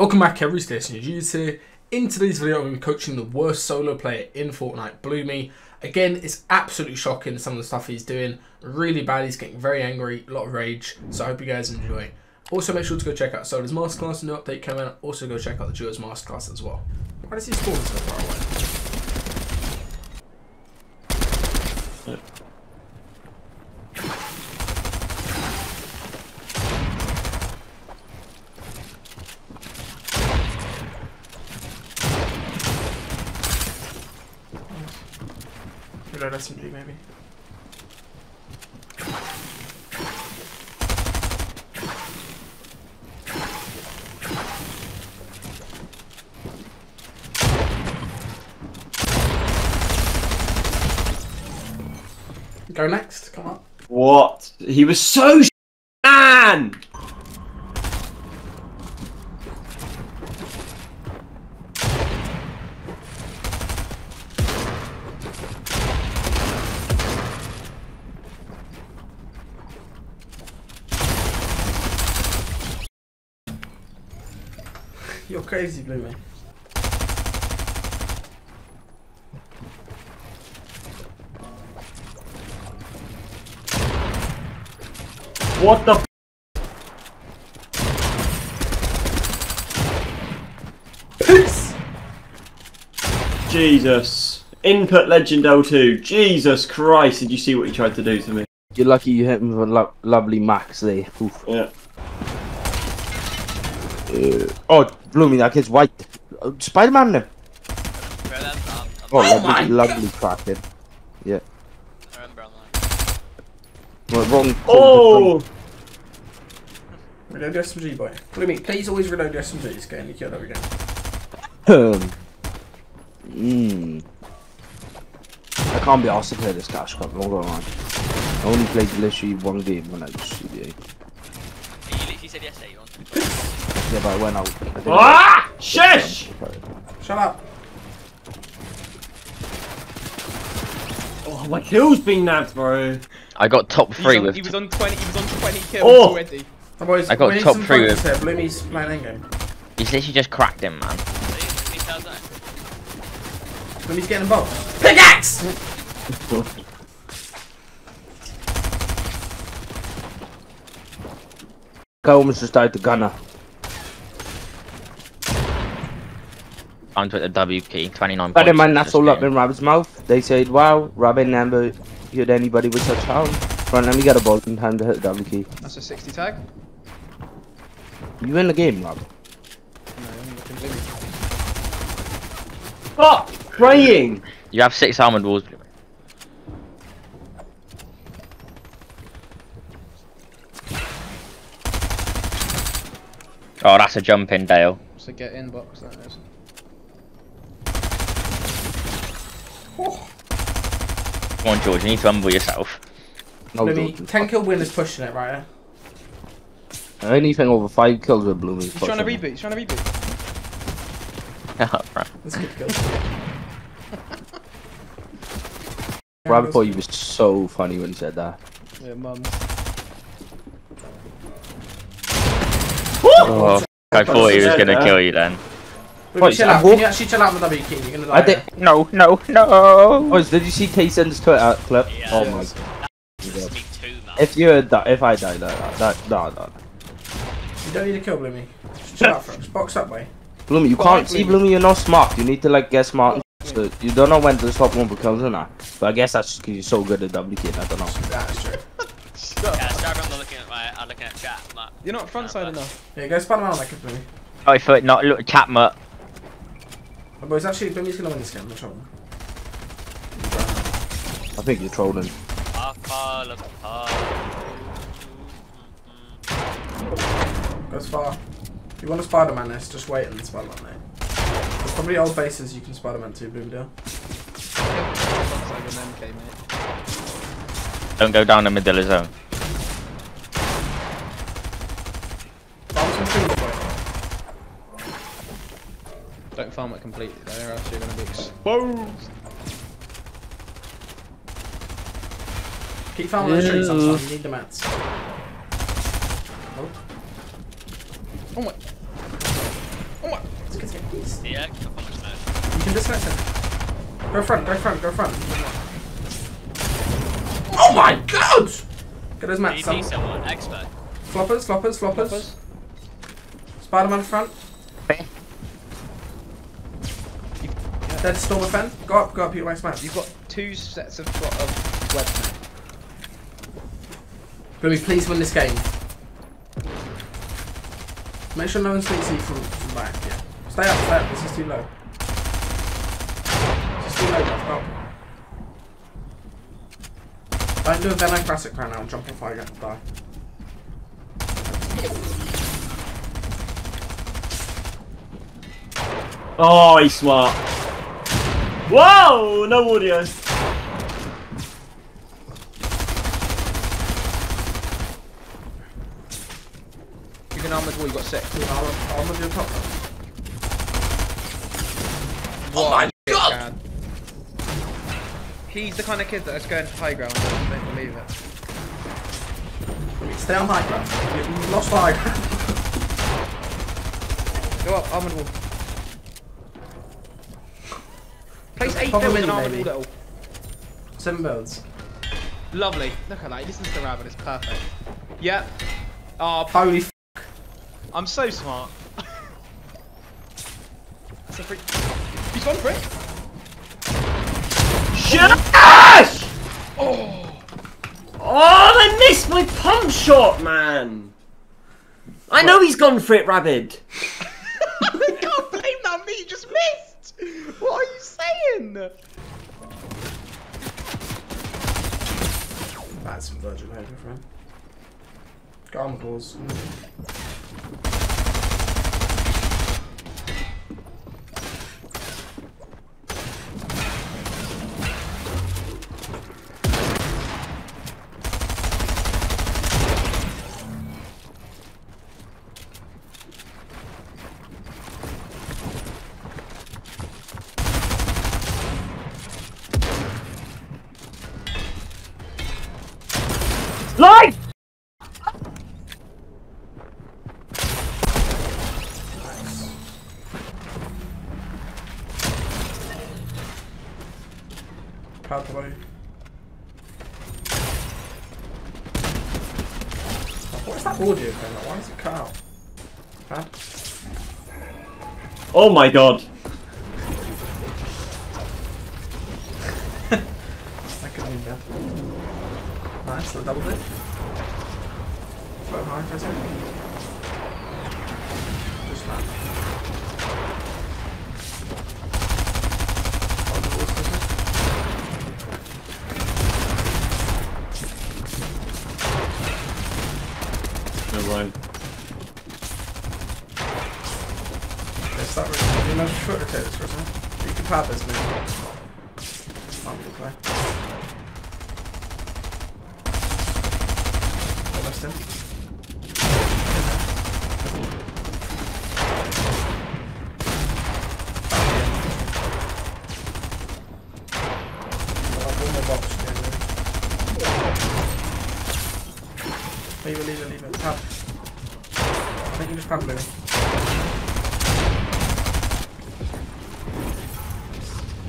Welcome back everybody, DestinysJesus here. In today's video, I'm going to be coaching the worst solo player in Fortnite, Bloomy. Again, it's absolutely shocking some of the stuff he's doing. Really bad, he's getting very angry, a lot of rage. So I hope you guys enjoy. Also, make sure to go check out Solo's Masterclass, a new update coming out. Also, go check out the Duos Masterclass as well. Why does he spawn so far away? Reload SMG maybe. Go next, come on. What? He was so man! You're crazy, Bloomy. What the f? Peace! Jesus. Input Legend L2. Jesus Christ, did you see what he tried to do to me? You're lucky you hit him with a lovely max there. Oof. Yeah. Oh, Bloomy, that kid's white. Spider-Man him. Oh my lovely cracking. Yeah. I remember online. Wrong. Oh! Reload your SMG, boy. Bloomy, please always reload your SMGs, getting you killed every game. I can't be asked to play this cash cup, not going on. I only played literally one game when I was CBA. You literally said yesterday you wanted to play. Yeah, but when I ah! Shush! Shut up! Oh, my kill's been nabbed, bro. I got top three with. He was on 20. He was on 20 kills already. Oh, boys, I got top three with. Bloomy's playing game. He's literally just cracked him, man. Bloomy's getting involved. Pickaxe! I almost just died to Gunner. With the W key, 29 but points. But man, that's all up in Rabbit's mouth. They said, wow, Rabbit never hit anybody with such power. Right, let me get a ball in time to hit the W key. That's a 60 tag. You win the game, Rabbit. No, I'm not convinced. Stop praying! You have 6 armored walls. Oh, that's a jump in, Dale. It's a get in box, that is. Come on, George, you need to humble yourself. No, Bloomy, 10 kill winners pushing it right now. Anything over 5 kills with Bloomy. He's trying to reboot, he's trying to reboot. Right. That's a good kill. Rabbit thought you was so funny when he said that. Yeah, mum. Oh, I thought he was going to kill you then. Wait, chill out. Can you actually chill out with W key? You're gonna die. I did. No, no, no. Oh, did you see Ksen's Twitter clip? Yeah, oh my god. If you had that, if I died like that, no. You don't need to kill Bloomy. Chill out for us. Box that way. Bloomy, you can't see Bloomy. You're not smart. You need to like get smart. So you don't know when the top one becomes or not. But I guess that's just because you're so good at W key. I don't know. That's true. Yeah, I'm looking at my. I'm looking at chat. You're not frontside enough. Yeah, go Spider-Man like a Bloomy. I thought not. Look, chat mutt. Oh, boys, actually, Bloomy's gonna win this game, I'm trolling. I think you're trolling. Goes far. If you want a Spider-Man this, just wait and Spider-Man mate. There's probably old bases you can Spider-Man to, Bloomdale. Don't go down the middle of zone. Don't farm it completely, they're actually going to be exposed. Keep farming the trees sometimes, you need the mats. Oh my. Nice. Yeah, keep up on the smash. You can dismiss him. Go front, go front, go front. Oh my god! Get his mats up. Someone, expert. Floppers, floppers, floppers. Floppers. Spider-Man front. Hey. Yeah. Dead storm offend. Go up, you my smash. You've got two sets of webs. Bloomy, please win this game. Make sure no one sneaks you from back. Yeah. Stay up, stay up. This is too low. This is too low, guys. Oh. Don't do a Venom Classic right now. I'm jumping fire again. Die. Oh, he's smart. Whoa! No audio. Armored wall, you got six. Armored your top. Oh my god! He's the kind of kid that's going to high ground. I don't believe it. Stay on high ground. You've lost high ground. Go up, armored wall. Place 8 builds in armored wall. 7 builds. Lovely. Look at that. He listens to the rabbit. It's perfect. Yep. Oh, holy f. I'm so smart. That's a freak. He's gone for it. Shush! Oh! Oh, they missed my pump shot, man. I know he's gone for it, Rabid. I can't blame that me. You just missed. What are you saying? That's some virgin over, friend. Garm balls. Life! Nice. Pathway. What's that audio thing? Why is it cut out? Huh? Oh my god! That could be better. Nice, so double dip. Float high for a second. Just that. Hold the walls for a second. Never mind. It's that really. You know, short rotators for a second. You can pad this move. Might be the play. Him. Leave it, leave it, leave it. Tap. I think you just can't move.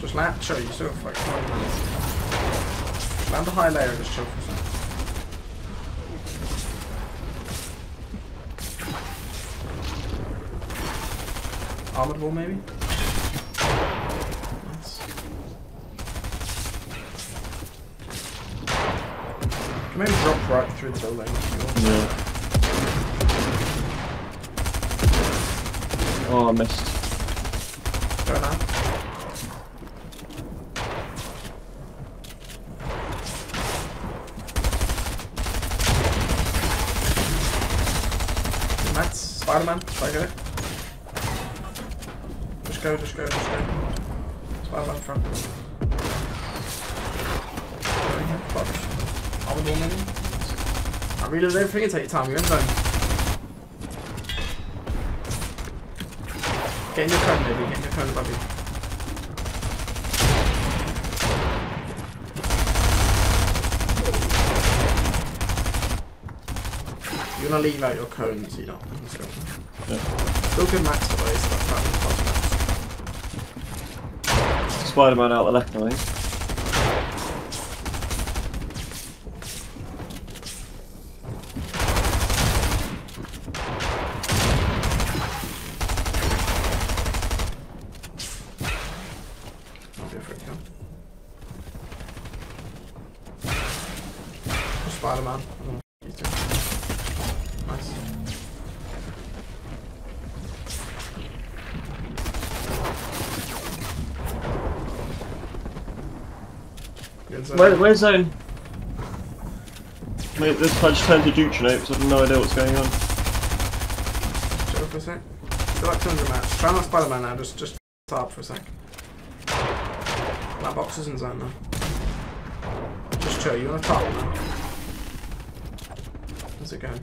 Just land, show you, so for like 5 minutes. Land a high layer and just chill for a second. Armored wall, maybe? Nice. Can maybe drop right through the building if you want. Yeah. Oh, I missed. Go now. Mats, Spider-Man, I go. Just go, just go, just go. Spider-Man front. Armored wall maybe? I really don't think it'll take your time, you're in zone. Get in your cone maybe, get in your cone above you. You're gonna leave out your cone so you don't. Still good max away, so that's probably fast max. Spider-Man out the left, I think. Spider-Man. Nice. Where's Zone? Wait, this pledge turned to Duke, you know, because I have no idea what's going on. Chill for a sec. They're like 200 mats. Try not Spider-Man now, just up for a sec. That box isn't Zone now. Just chill, you're on top now. How's it going?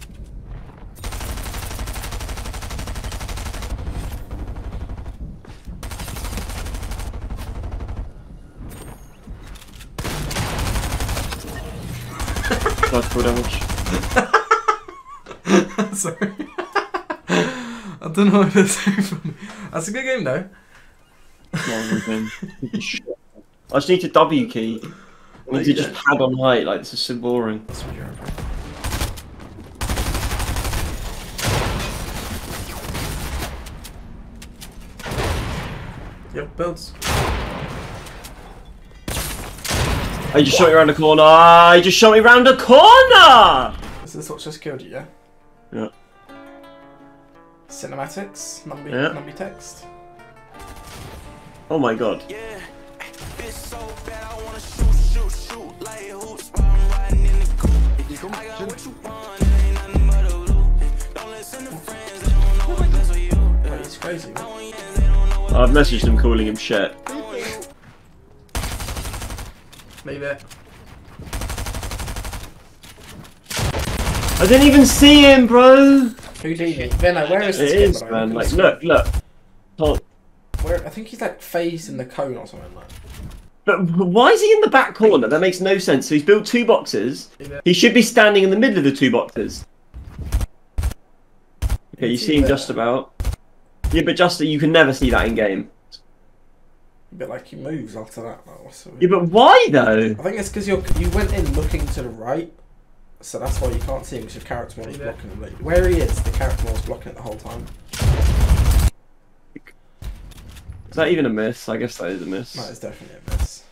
That's full damage. Sorry. I don't know if that's so funny. That's a good game though. I just need to W key. I need to just pad on light, like this is so boring. That's what you're about. Yep, builds. I just shot you around the corner. I just shot you around the corner! Is this what just killed you, yeah? Yeah. Cinematics, numby text. Oh my god. Yeah, it's so bad I wanna shoot like hoops while I'm riding in the coupe. I got what you want, it ain't nothing but a loop. Don't listen to friends, they don't know what's best for you. Oh, it's crazy. I've messaged him calling him shit. Leave it. I didn't even see him, bro! Who did you? Venno, where is this kid? It is, man. Like, look. Can't... Where, I think he's like phased in the cone or something like that. But why is he in the back corner? That makes no sense. So he's built two boxes. He should be standing in the middle of the two boxes. Okay, you see him just about. Yeah, but Justin, you can never see that in game. But like he moves after that, though. So yeah, but why though? I think it's because you went in looking to the right, so that's why you can't see him because your character model is blocking him. Like, where he is, the character model is blocking it the whole time. Is that even a miss? I guess that is a miss. That is definitely a miss.